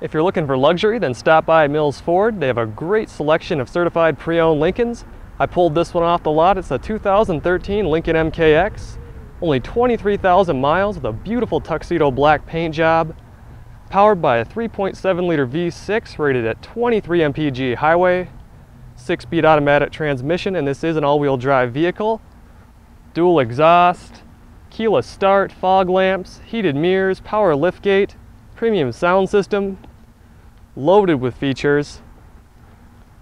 If you're looking for luxury, then stop by Mills Ford. They have a great selection of certified pre-owned Lincolns. I pulled this one off the lot. It's a 2013 Lincoln MKX. Only 23,000 miles with a beautiful tuxedo black paint job. Powered by a 3.7 liter V6 rated at 23 mpg highway. 6-speed automatic transmission, and this is an all-wheel drive vehicle. Dual exhaust, keyless start, fog lamps, heated mirrors, power liftgate, premium sound system, loaded with features.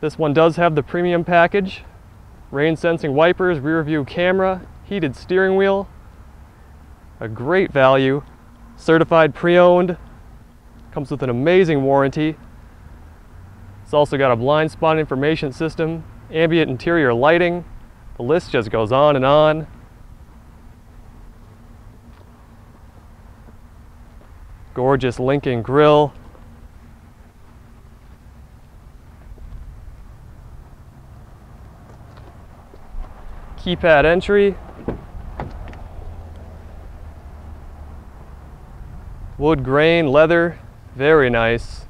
This one does have the premium package, rain sensing wipers, rear view camera, heated steering wheel, a great value, certified pre-owned, comes with an amazing warranty. It's also got a blind spot information system, ambient interior lighting, the list just goes on and on. Gorgeous Lincoln grille. Keypad entry. Wood grain, leather, very nice.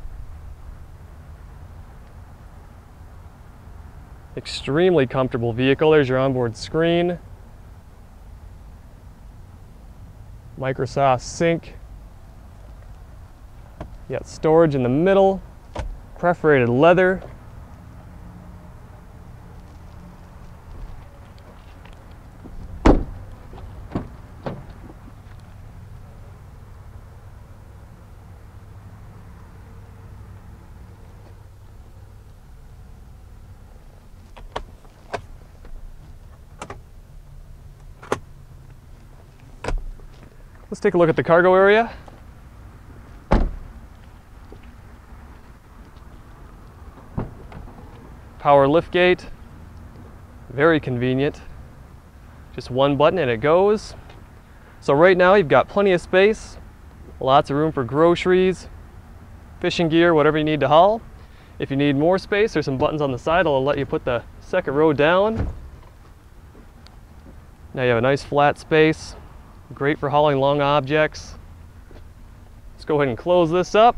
Extremely comfortable vehicle. There's your onboard screen. Microsoft Sync. You got storage in the middle, perforated leather. Let's take a look at the cargo area. Power liftgate, very convenient. Just one button and it goes. So right now you've got plenty of space, lots of room for groceries, fishing gear, whatever you need to haul. If you need more space, there's some buttons on the side that'll let you put the second row down. Now you have a nice flat space, great for hauling long objects. Let's go ahead and close this up.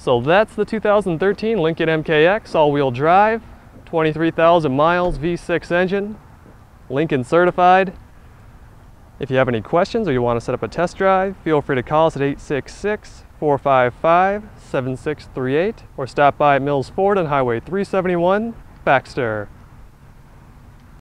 So that's the 2013 Lincoln MKX all-wheel drive, 23,000 miles, V6 engine, Lincoln certified. If you have any questions or you want to set up a test drive, feel free to call us at 866-455-7638 or stop by Mills Ford on Highway 371, Baxter.